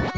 What?